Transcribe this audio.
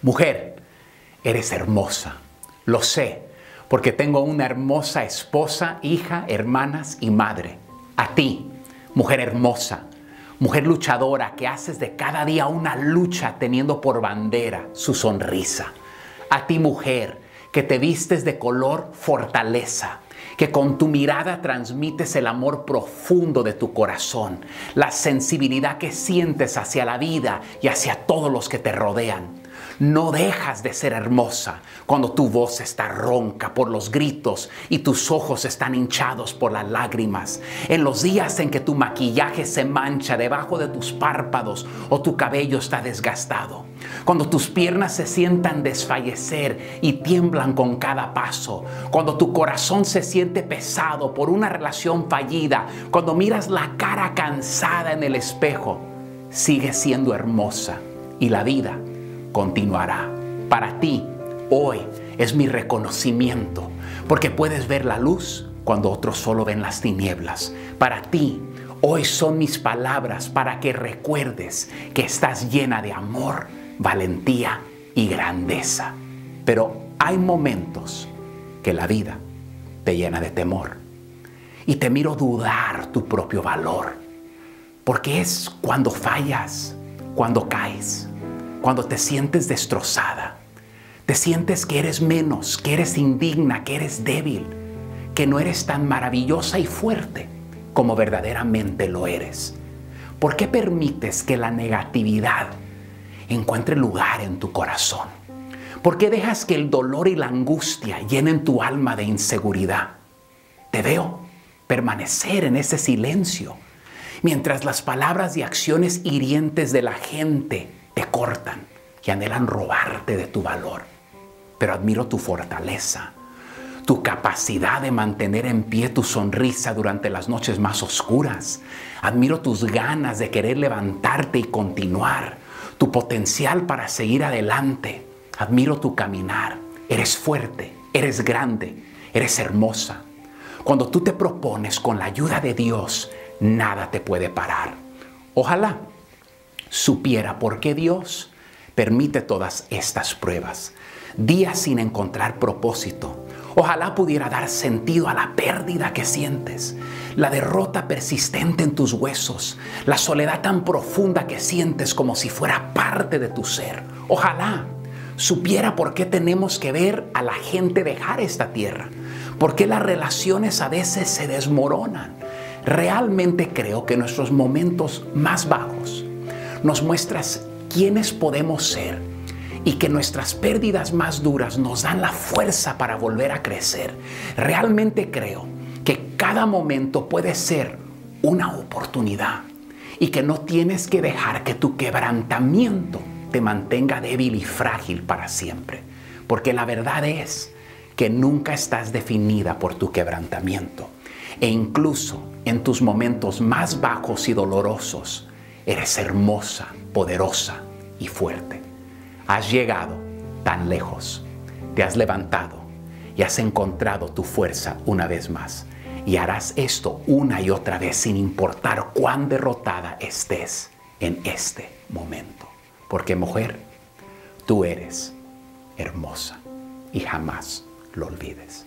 Mujer, eres hermosa, lo sé, porque tengo una hermosa esposa, hija, hermanas y madre. A ti, mujer hermosa, mujer luchadora, que haces de cada día una lucha teniendo por bandera su sonrisa. A ti, mujer, que te vistes de color fortaleza, que con tu mirada transmites el amor profundo de tu corazón, la sensibilidad que sientes hacia la vida y hacia todos los que te rodean. No dejas de ser hermosa cuando tu voz está ronca por los gritos y tus ojos están hinchados por las lágrimas. En los días en que tu maquillaje se mancha debajo de tus párpados o tu cabello está desgastado. Cuando tus piernas se sientan desfallecer y tiemblan con cada paso. Cuando tu corazón se siente pesado por una relación fallida. Cuando miras la cara cansada en el espejo. Sigues siendo hermosa y la vida continuará. Para ti, hoy es mi reconocimiento, porque puedes ver la luz cuando otros solo ven las tinieblas. Para ti, hoy son mis palabras para que recuerdes que estás llena de amor, valentía y grandeza. Pero hay momentos que la vida te llena de temor y te miro dudar tu propio valor, porque es cuando fallas, cuando caes, cuando te sientes destrozada, te sientes que eres menos, que eres indigna, que eres débil, que no eres tan maravillosa y fuerte como verdaderamente lo eres. ¿Por qué permites que la negatividad encuentre lugar en tu corazón? ¿Por qué dejas que el dolor y la angustia llenen tu alma de inseguridad? Te veo permanecer en ese silencio, mientras las palabras y acciones hirientes de la gente te cortan y anhelan robarte de tu valor. Pero admiro tu fortaleza, tu capacidad de mantener en pie tu sonrisa durante las noches más oscuras. Admiro tus ganas de querer levantarte y continuar, tu potencial para seguir adelante. Admiro tu caminar. Eres fuerte, eres grande, eres hermosa. Cuando tú te propones con la ayuda de Dios, nada te puede parar. Ojalá supiera por qué Dios permite todas estas pruebas, días sin encontrar propósito. Ojalá pudiera dar sentido a la pérdida que sientes, la derrota persistente en tus huesos, la soledad tan profunda que sientes como si fuera parte de tu ser. Ojalá supiera por qué tenemos que ver a la gente dejar esta tierra, por qué las relaciones a veces se desmoronan. Realmente creo que nuestros momentos más bajos nos muestras quiénes podemos ser y que nuestras pérdidas más duras nos dan la fuerza para volver a crecer. Realmente creo que cada momento puede ser una oportunidad y que no tienes que dejar que tu quebrantamiento te mantenga débil y frágil para siempre. Porque la verdad es que nunca estás definida por tu quebrantamiento. E incluso en tus momentos más bajos y dolorosos, eres hermosa, poderosa y fuerte. Has llegado tan lejos, te has levantado y has encontrado tu fuerza una vez más. Y harás esto una y otra vez sin importar cuán derrotada estés en este momento. Porque mujer, tú eres hermosa y jamás lo olvides.